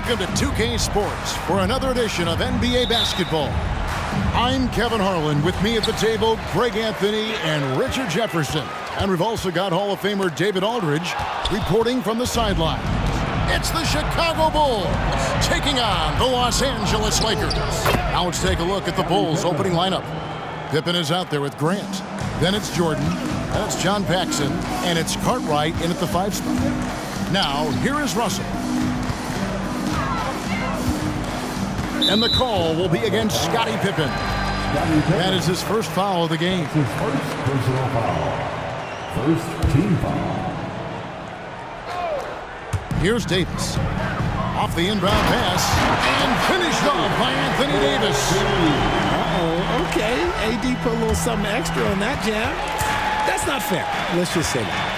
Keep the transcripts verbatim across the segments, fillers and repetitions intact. Welcome to two K Sports for another edition of N B A Basketball. I'm Kevin Harlan. With me at the table, Greg Anthony and Richard Jefferson. And we've also got Hall of Famer David Aldridge reporting from the sideline. It's the Chicago Bulls taking on the Los Angeles Lakers. Now let's take a look at the Bulls' opening lineup. Pippen is out there with Grant. Then it's Jordan. Then it's John Paxson. And it's Cartwright in at the five spot. Now, here is Russell. And the call will be against Scottie Pippen. That is his first foul of the game. His first personal foul. First team foul. Here's Davis. Off the inbound pass. And finished off by Anthony Davis. Uh-oh, okay. A D put a little something extra on that jab. That's not fair. Let's just say that.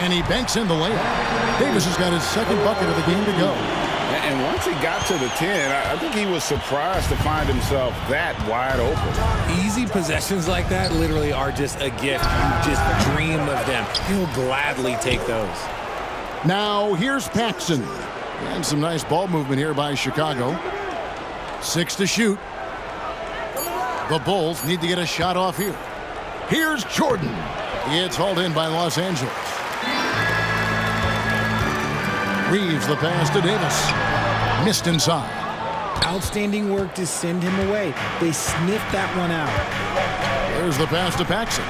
And he banks in the layup. Davis has got his second bucket of the game to go. And once he got to the ten, I think he was surprised to find himself that wide open. Easy possessions like that literally are just a gift. You just dream of them. He'll gladly take those. Now, here's Paxson. And some nice ball movement here by Chicago. Six to shoot. The Bulls need to get a shot off here. Here's Jordan. He gets hauled in by Los Angeles. Reeves the pass to Davis. Missed inside. Outstanding work to send him away. They sniffed that one out. There's the pass to Paxson.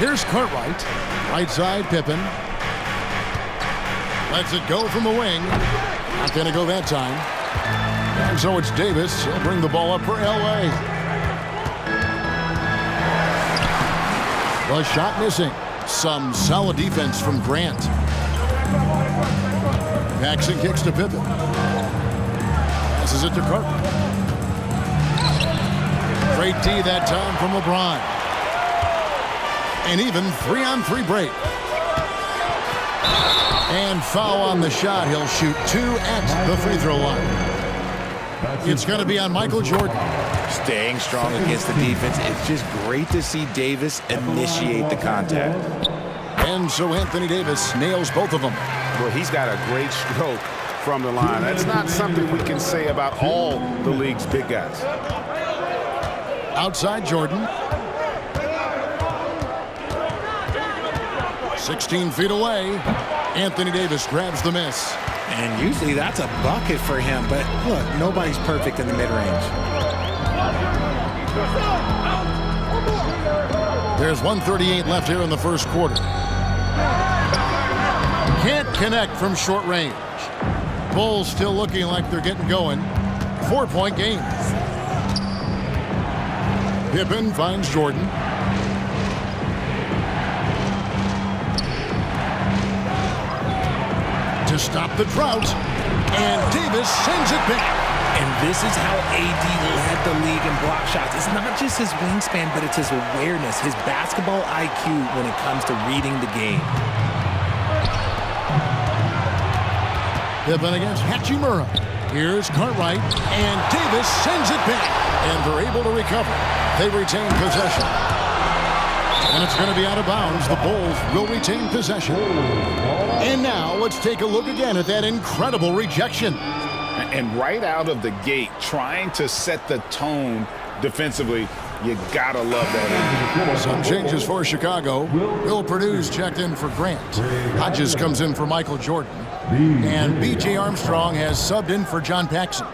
Here's Cartwright. Right side, Pippen. Lets it go from the wing. Not going to go that time. And so it's Davis. He'll bring the ball up for L A. The shot missing. Some solid defense from Grant. Paxson kicks to Pippen. Passes it to Carter. Great D that time from LeBron. An even three-on-three break. And foul on the shot. He'll shoot two at the free throw line. It's going to be on Michael Jordan. Staying strong against the defense. It's just great to see Davis initiate the contact. And so Anthony Davis nails both of them. Well, he's got a great stroke from the line. That's not something we can say about all the league's big guys. Outside Jordan. sixteen feet away. Anthony Davis grabs the miss. And usually that's a bucket for him. But look, nobody's perfect in the mid-range. There's one thirty-eight left here in the first quarter. Can't connect from short range. Bulls still looking like they're getting going. Four-point game. Pippen finds Jordan. To stop the drought. And Davis sends it back. And this is how A D led the league in block shots. It's not just his wingspan, but it's his awareness, his basketball I Q when it comes to reading the game. Pippen against Hachimura. Here's Cartwright, and Davis sends it back, and they're able to recover. They retain possession. And it's going to be out of bounds. The Bulls will retain possession. And now let's take a look again at that incredible rejection. And right out of the gate, trying to set the tone defensively, you gotta love that. Some changes for Chicago. Bill Purdue's checked in for Grant. Hodges comes in for Michael Jordan. And B J Armstrong has subbed in for John Paxson.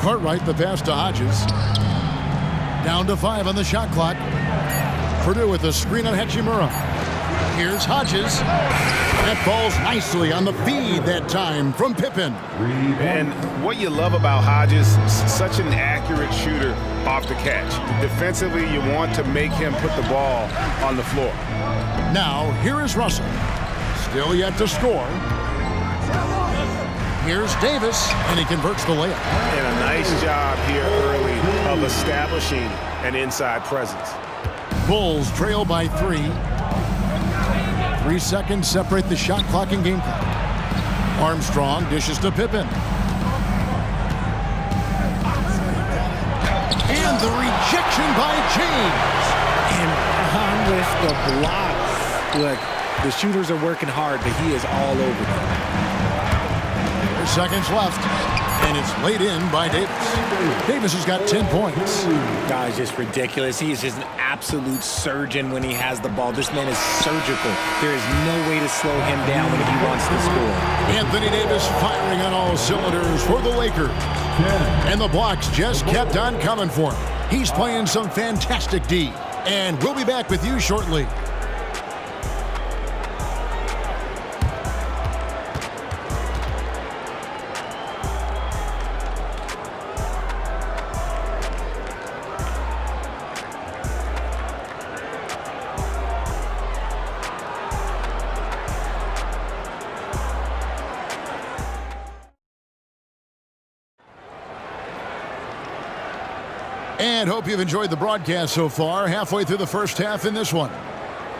Cartwright the pass to Hodges. Down to five on the shot clock. Purdue with a screen on Hachimura. Here's Hodges. That falls nicely on the feed that time from Pippen. And what you love about Hodges, such an accurate shooter off the catch. Defensively, you want to make him put the ball on the floor. Now, here is Russell. Still yet to score. Here's Davis, and he converts the layup. And a nice job here early of establishing an inside presence. Bulls trail by three. Three seconds separate the shot clock and game clock. Armstrong dishes to Pippen. And the rejection by James. And on with the block. Look, the shooters are working hard, but he is all over them. Seconds left, and it's laid in by Davis. Davis has got ten points. Guy's just ridiculous. He is just an absolute surgeon when he has the ball. This man is surgical. There is no way to slow him down when he wants to score. Anthony Davis firing on all cylinders for the Lakers. And the blocks just kept on coming for him. He's playing some fantastic D. And we'll be back with you shortly. And hope you've enjoyed the broadcast so far, halfway through the first half in this one.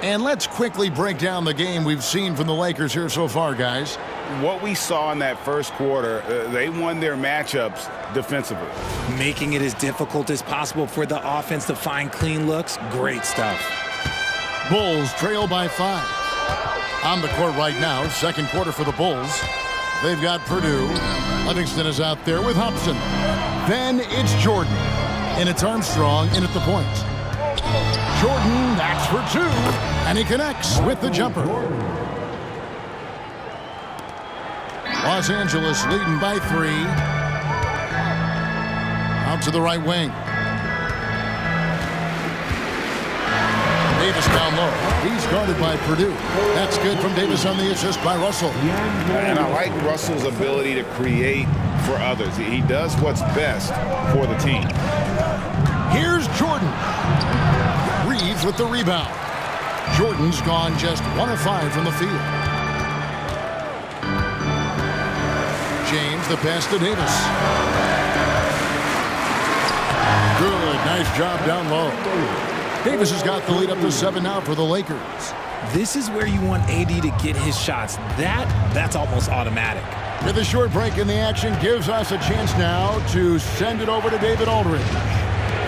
And let's quickly break down the game we've seen from the Lakers here so far, guys. What we saw in that first quarter, uh, they won their matchups defensively. Making it as difficult as possible for the offense to find clean looks, great stuff. Bulls trail by five. On the court right now, second quarter for the Bulls. They've got Purdue. Livingston is out there with Hobson. Then it's Jordan. And it's Armstrong in at the point. Jordan, that's for two. And he connects with the jumper. Los Angeles leading by three. Out to the right wing. Davis down low. He's guarded by Purdue. That's good from Davis on the assist by Russell. And I like Russell's ability to create for others. He does what's best for the team. Here's Jordan. Reeves with the rebound. Jordan's gone just one of five from the field. James, the pass to Davis. Good. Nice job down low. Davis has got the lead up to seven now for the Lakers. This is where you want A D to get his shots. That, that's almost automatic. With a short break in the action, gives us a chance now to send it over to David Aldridge.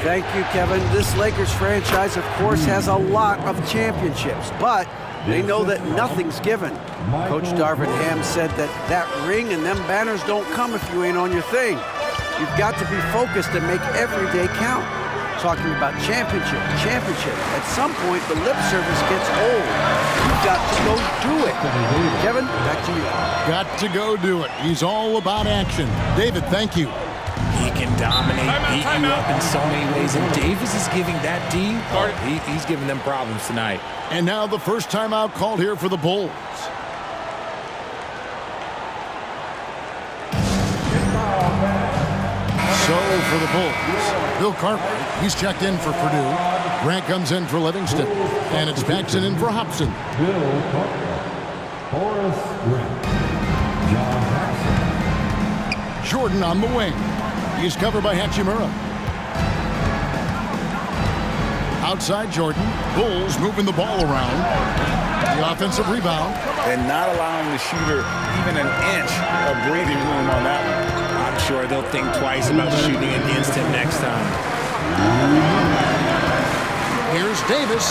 Thank you, Kevin. This Lakers franchise, of course, has a lot of championships, but they know that nothing's given. Coach Darvin Ham said that that ring and them banners don't come if you ain't on your thing. You've got to be focused and make every day count. Talking about championship, championship. At some point, the lip service gets old. You've got to go do it. Kevin, back to you. Got to go do it. He's all about action. David, thank you. He can dominate, beat you up in so many ways, and Davis is giving that D. Oh, he, he's giving them problems tonight. And now the first timeout called here for the Bulls. So for the Bulls, Bill Carter, he's checked in for Purdue. Grant comes in for Livingston, and it's Paxson in for Hobson. Bill Carter, Horace Grant, John Paxson. Jordan on the wing. He's covered by Hachimura. Outside Jordan. Bulls moving the ball around. The offensive rebound. And not allowing the shooter even an inch of breathing room on that one. I'm sure they'll think twice about shooting against him next time. Here's Davis.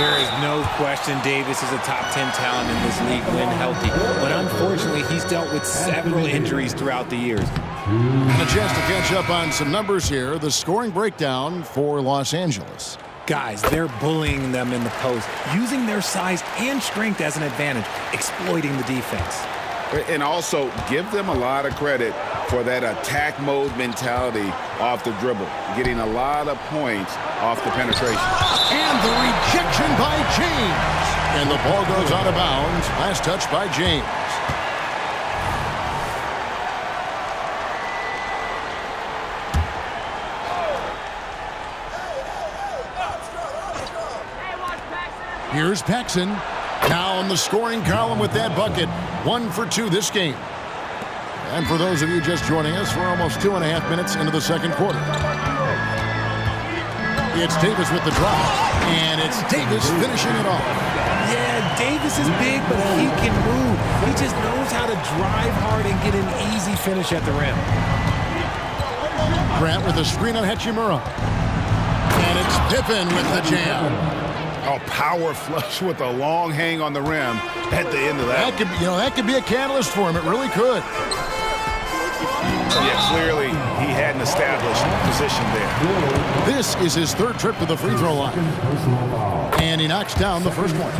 There is no question Davis is a top ten talent in this league when healthy. But unfortunately, he's dealt with several injuries throughout the years. And a chance to catch up on some numbers here. The scoring breakdown for Los Angeles. Guys, they're bullying them in the post, using their size and strength as an advantage, exploiting the defense. And also, give them a lot of credit for that attack mode mentality off the dribble, getting a lot of points off the penetration. And the rejection by James. And the ball goes out of bounds. Last touch by James. Here's Paxson. Now in the scoring column with that bucket. One for two this game. And for those of you just joining us, we're almost two and a half minutes into the second quarter. It's Davis with the drop. And it's Davis finishing it off. Yeah, Davis is big, but he can move. He just knows how to drive hard and get an easy finish at the rim. Grant with a screen on Hachimura. And it's Pippen with the jam. Oh, power flush with a long hang on the rim at the end of that. That could, you know, that could be a catalyst for him. It really could. Yeah, clearly he had an established position there. This is his third trip to the free throw line. And he knocks down the first one.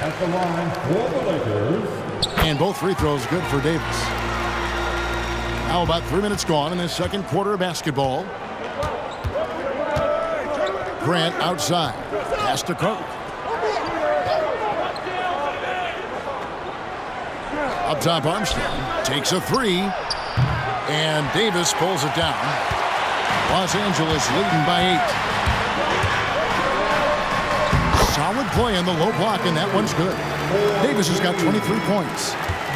At the line for the Lakers. And both free throws good for Davis. Now about three minutes gone in this second quarter of basketball. Grant outside. Pass to Cook. Up top, Armstrong takes a three, and Davis pulls it down. Los Angeles leading by eight. Solid play on the low block, and that one's good. Davis has got twenty-three points.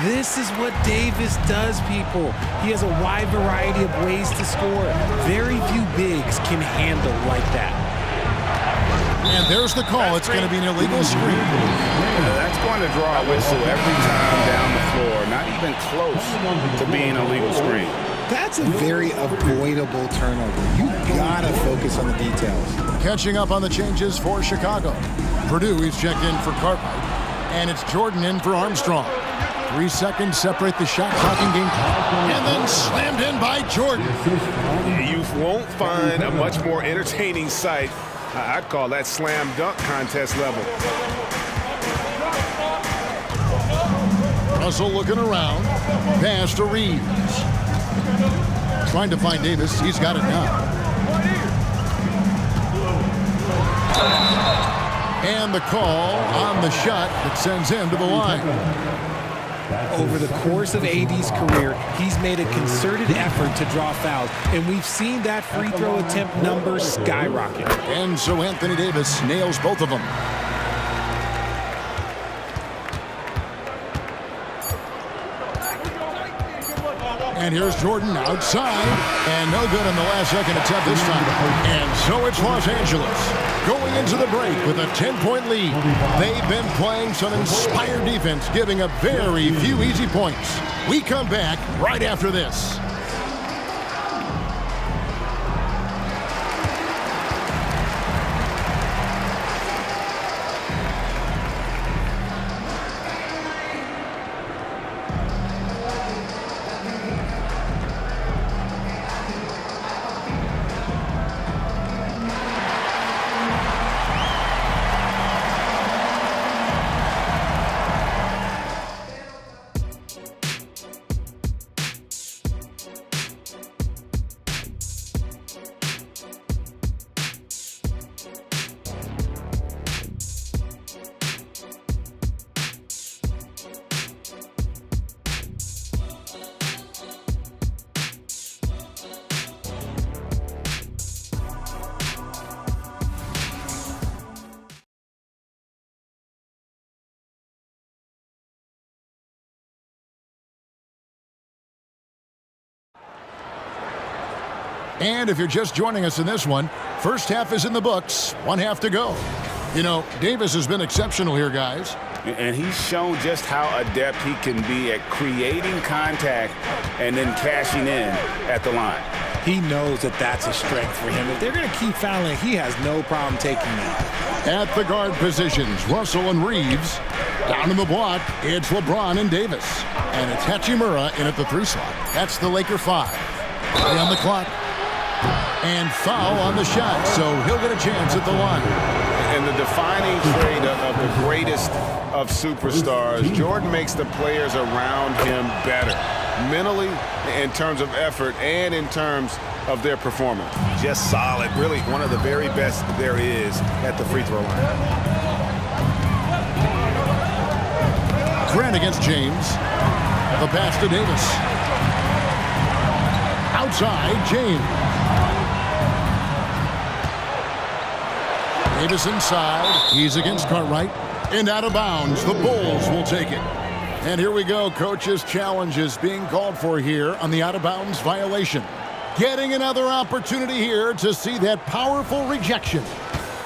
This is what Davis does, people. He has a wide variety of ways to score. Very few bigs can handle like that. And there's the call. That's it's great. Going to be an illegal screen. Yeah, that's going to draw a whistle every time down the floor. Not even close to being a legal screen. That's a very avoidable turnover. You gotta focus on the details. Catching up on the changes for Chicago. Purdue is checked in for Cartwright, and it's Jordan in for Armstrong. Three seconds separate the shot clock and game clock, and then slammed in by Jordan. You won't find a much more entertaining sight. I'd call that slam dunk contest level. Russell looking around. Pass to Reeves. Trying to find Davis. He's got it now. And the call on the shot that sends him to the line. Over the course of A D's career, he's made a concerted effort to draw fouls, and we've seen that free throw attempt number skyrocket. And so Anthony Davis nails both of them. And here's Jordan outside, and no good on the last second attempt this time. And so it's Los Angeles going into the break with a ten-point lead. They've been playing some inspired defense, giving up very few easy points. We come back right after this. And if you're just joining us in this one, first half is in the books, one half to go. You know, Davis has been exceptional here, guys. And he's shown just how adept he can be at creating contact and then cashing in at the line. He knows that that's a strength for him. If they're going to keep fouling, he has no problem taking that. At the guard positions, Russell and Reeves. Down in the block, it's LeBron and Davis. And it's Hachimura in at the three slot. That's the Laker five. Play on the clock. And foul on the shot, so he'll get a chance at the line. And the defining trait of the greatest of superstars, Jordan makes the players around him better, mentally, in terms of effort, and in terms of their performance. Just solid, really one of the very best there is at the free throw line. Grant against James. The pass to Davis. Outside, James. Davis inside. He's against Cartwright. And out of bounds. The Bulls will take it. And here we go. Coach's challenge is being called for here on the out-of-bounds violation. Getting another opportunity here to see that powerful rejection.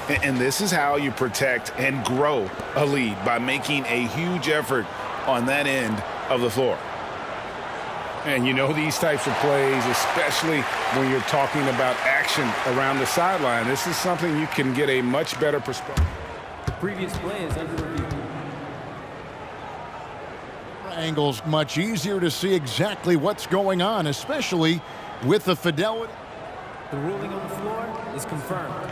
And, and this is how you protect and grow a lead, by making a huge effort on that end of the floor. And you know these types of plays, especially when you're talking about action around the sideline, this is something you can get a much better perspective. The previous play is under review. Angles much easier to see exactly what's going on, especially with the fidelity. The ruling on the floor is confirmed.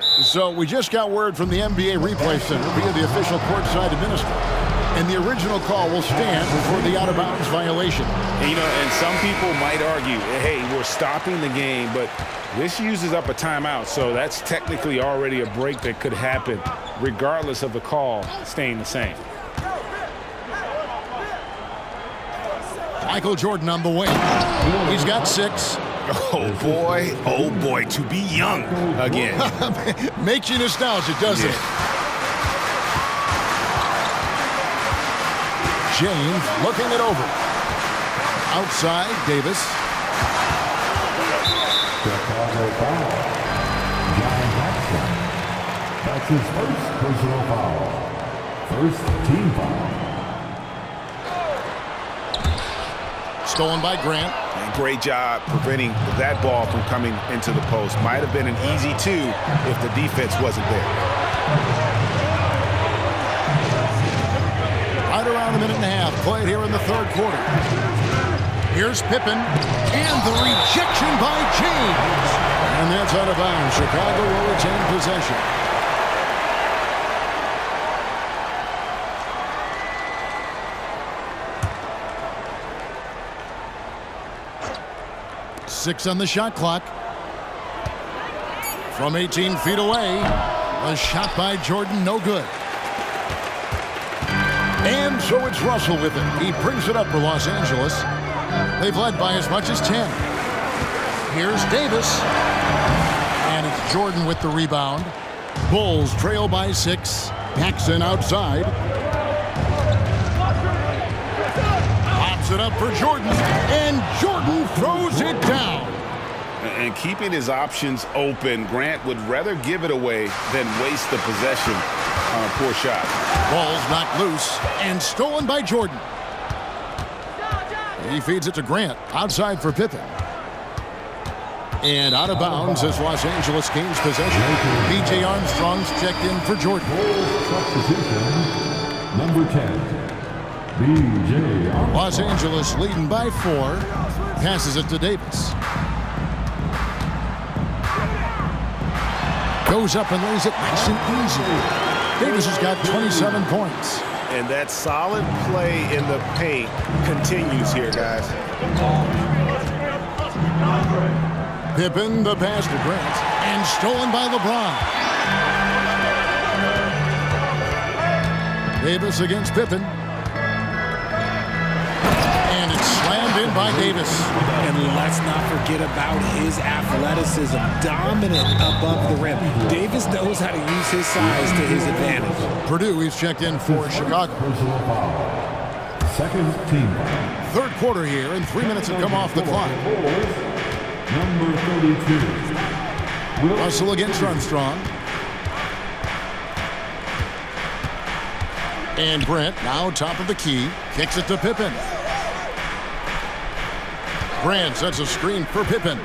So we just got word from the N B A Replay Center via the official courtside administrator, and the original call will stand for the out-of-bounds violation. You know, and some people might argue, hey, we're stopping the game, but this uses up a timeout, so that's technically already a break that could happen, regardless of the call staying the same. Michael Jordan on the wing. He's got six. Oh, boy. Oh, boy. To be young again. Makes you nostalgic, doesn't it? James looking it over. Outside, Davis. Chicago foul. John Paxson. That's his first personal foul. First team foul. Stolen by Grant. And great job preventing that ball from coming into the post. Might have been an easy two if the defense wasn't there. Around a minute and a half played here in the third quarter. Here's Pippen and the rejection by James, and that's out of bounds. Chicago will retain possession. Six on the shot clock. From eighteen feet away, a shot by Jordan, no good. And so it's Russell with it. He brings it up for Los Angeles. They've led by as much as ten. Here's Davis. And it's Jordan with the rebound. Bulls trail by six. Paxson outside. Pops it up for Jordan. And Jordan throws it down. And keeping his options open, Grant would rather give it away than waste the possession on a poor shot. Ball's knocked loose and stolen by Jordan. He feeds it to Grant, outside for Pippen. And out of bounds as Los Angeles gains possession. B J. Armstrong's checked in for Jordan. Substitution number ten. B J. Armstrong. Los Angeles leading by four. Passes it to Davis. Goes up and lays it nice and easy. Davis has got twenty-seven points. And that solid play in the paint continues here, guys. Pippen, the pass to Grant, and stolen by LeBron. Davis against Pippen. And it's slammed in by Davis. And let's not forget about his athleticism. Dominant above the rim. Davis knows how to use his size to his advantage. Purdue is checked in for Chicago. Second team. Third quarter here, and three minutes have come off the clock. Number thirty-two. Russell against Armstrong. And Grant, now top of the key, kicks it to Pippen. Grant sets a screen for Pippen.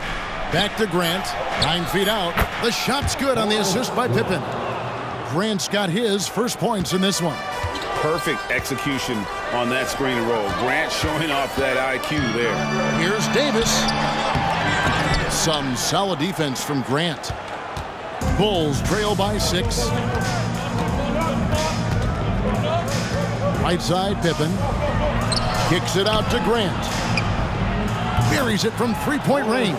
Back to Grant. Nine feet out. The shot's good on the assist by Pippen. Grant's got his first points in this one. Perfect execution on that screen and roll. Grant showing off that I Q there. Here's Davis. Some solid defense from Grant. Bulls trail by six. Right side, Pippen. Kicks it out to Grant. Buries it from three-point range.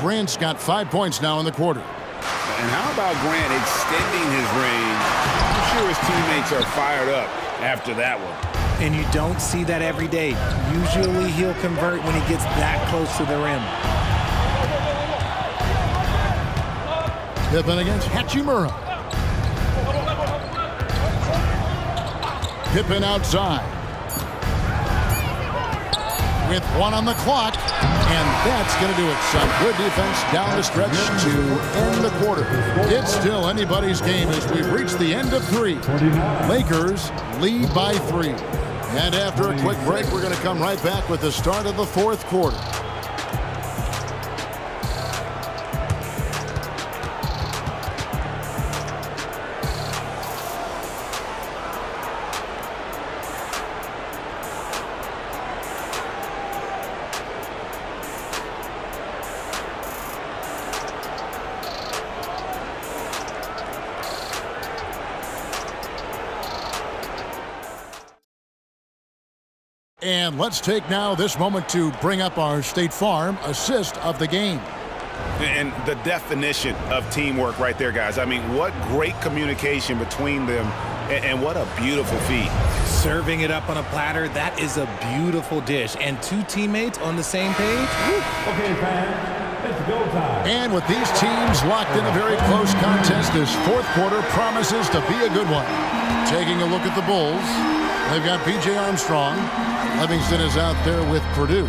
Grant's got five points now in the quarter. And how about Grant extending his range? I'm sure his teammates are fired up after that one. And you don't see that every day. Usually he'll convert when he gets that close to the rim. Pippen against Hachimura. Pippen outside. With one on the clock, and that's going to do it. Some good defense down the stretch to end the quarter. It's still anybody's game as we've reached the end of three. Lakers lead by three. And after a quick break, we're going to come right back with the start of the fourth quarter. And let's take now this moment to bring up our State Farm assist of the game. And the definition of teamwork right there, guys. I mean, what great communication between them, and what a beautiful feat. Serving it up on a platter, that is a beautiful dish. And two teammates on the same page. Okay, fans, it's go time. And with these teams locked in a very close contest, this fourth quarter promises to be a good one. Taking a look at the Bulls. They've got B J Armstrong. Livingston is out there with Purdue.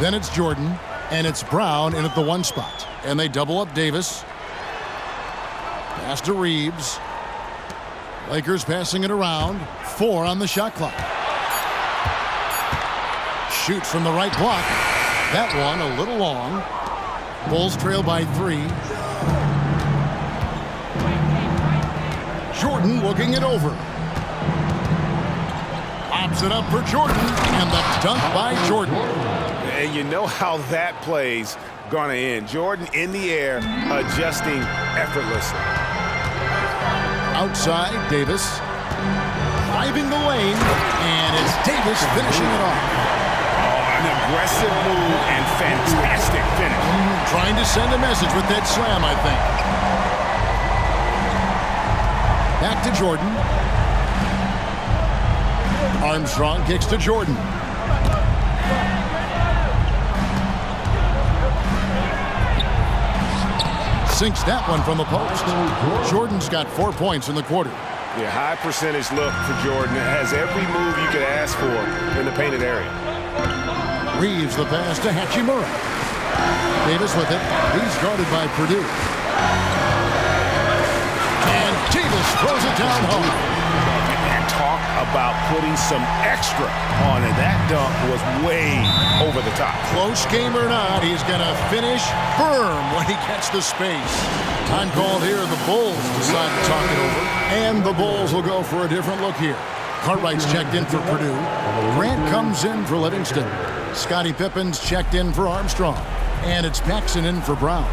Then it's Jordan, and it's Brown in at the one spot. And they double up Davis. Pass to Reeves. Lakers passing it around. Four on the shot clock. Shoot from the right block. That one a little long. Bulls trail by three. Jordan looking it over. Pops it up for Jordan, and the dunk by Jordan. And you know how that play's gonna end. Jordan in the air, adjusting effortlessly. Outside, Davis. Driving the lane, and it's Davis finishing it off. Oh, an aggressive move and fantastic finish. Mm, trying to send a message with that slam, I think. Back to Jordan. Armstrong kicks to Jordan. Sinks that one from the post. Jordan's got four points in the quarter. Yeah, high percentage look for Jordan. It has every move you could ask for in the painted area. Reeves the pass to Hachimura. Davis with it. He's guarded by Purdue. And Davis throws it down home. Talk about putting some extra on it. That dunk was way over the top. Close game or not, he's going to finish firm when he gets the space. Time called here. The Bulls decide to talk it over, and the Bulls will go for a different look here. Cartwright's checked in for Purdue. Grant comes in for Livingston. Scottie Pippen's checked in for Armstrong. And it's Paxson in for Brown.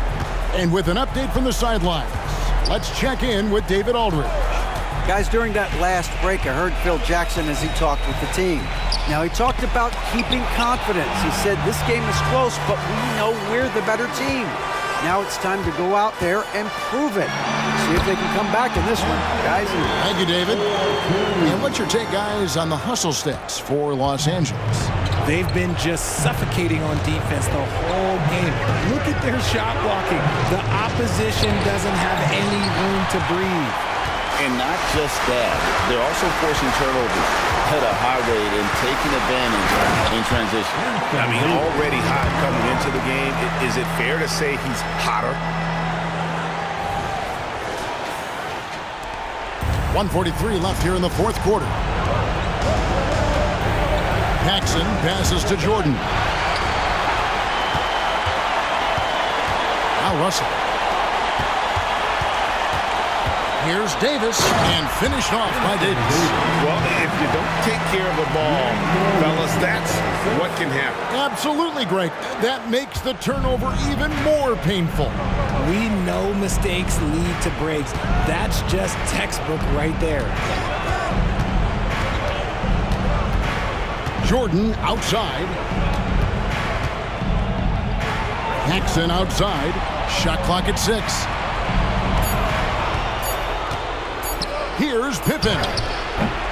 And with an update from the sidelines, let's check in with David Aldridge. Guys, during that last break, I heard Phil Jackson as he talked with the team. Now, he talked about keeping confidence. He said, this game is close, but we know we're the better team. Now it's time to go out there and prove it. See if they can come back in this one, guys. Thank you, David. And what's your take, guys, on the hustle stats for Los Angeles? They've been just suffocating on defense the whole game. Look at their shot blocking. The opposition doesn't have any room to breathe. And not just that, they're also forcing turnovers at a high rate and taking advantage in transition. I mean, already hot coming into the game. Is it fair to say he's hotter? one forty-three left here in the fourth quarter. Paxson passes to Jordan. Now Russell. Here's Davis, and finished off by Davis. Well, if you don't take care of the ball, fellas, that's what can happen. Absolutely, Greg. That makes the turnover even more painful. We know mistakes lead to breaks. That's just textbook right there. Jordan outside. Paxson outside. Shot clock at six. Here's Pippen.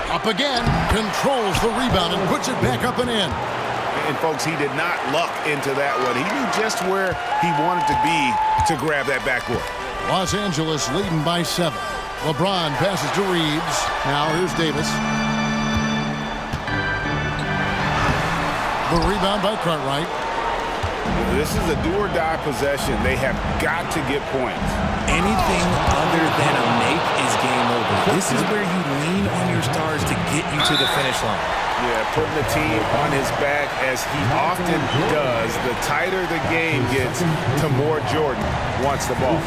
Up again, controls the rebound and puts it back up and in. And, folks, he did not luck into that one. He knew just where he wanted to be to grab that backboard. Los Angeles leading by seven. LeBron passes to Reeves. Now here's Davis. The rebound by Cartwright. This is a do-or-die possession. They have got to get points. Anything other than a make is game over. This is where you lean on your stars to get you to the finish line. Yeah, putting the team on his back, as he often does. The tighter the game gets, the more Jordan wants the ball.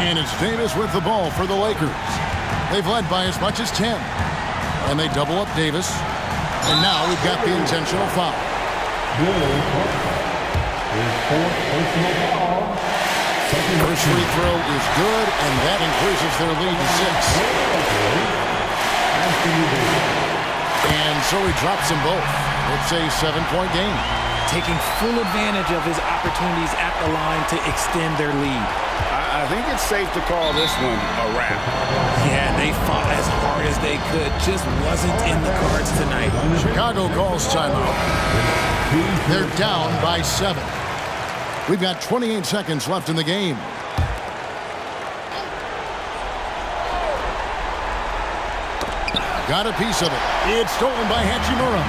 And it's Davis with the ball for the Lakers. They've led by as much as ten. And they double up Davis. And now we've got the intentional foul. First free throw is good, and that increases their lead to six. And so he drops them both. It's a seven-point game. Taking full advantage of his opportunities at the line to extend their lead. I think it's safe to call this one a wrap. Yeah, they fought as hard as they could. Just wasn't in the cards tonight. Chicago calls timeout. They're down by seven. We've got twenty-eight seconds left in the game. Got a piece of it. It's stolen by Hachimura.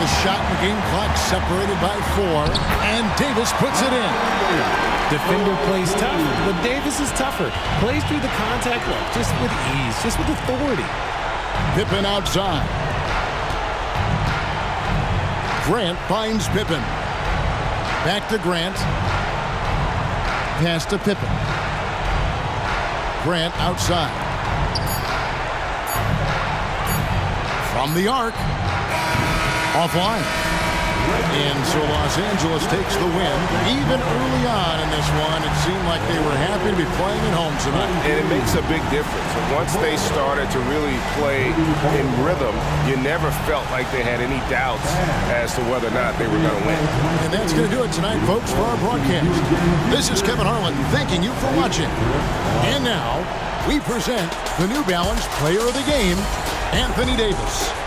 The shot and game clock separated by four, and Davis puts it in. Defender plays tough, but Davis is tougher. Plays through the contact line just with ease, just with authority. Pippen outside. Grant finds Pippen. Back to Grant. Pass to Pippen. Grant outside. From the arc. Offline. And so Los Angeles takes the win. Even early on in this one, it seemed like they were happy to be playing at home tonight. And it makes a big difference. Once they started to really play in rhythm, you never felt like they had any doubts as to whether or not they were going to win. And that's going to do it tonight, folks, for our broadcast. This is Kevin Harlan thanking you for watching. And now, we present the New Balance Player of the Game, Anthony Davis.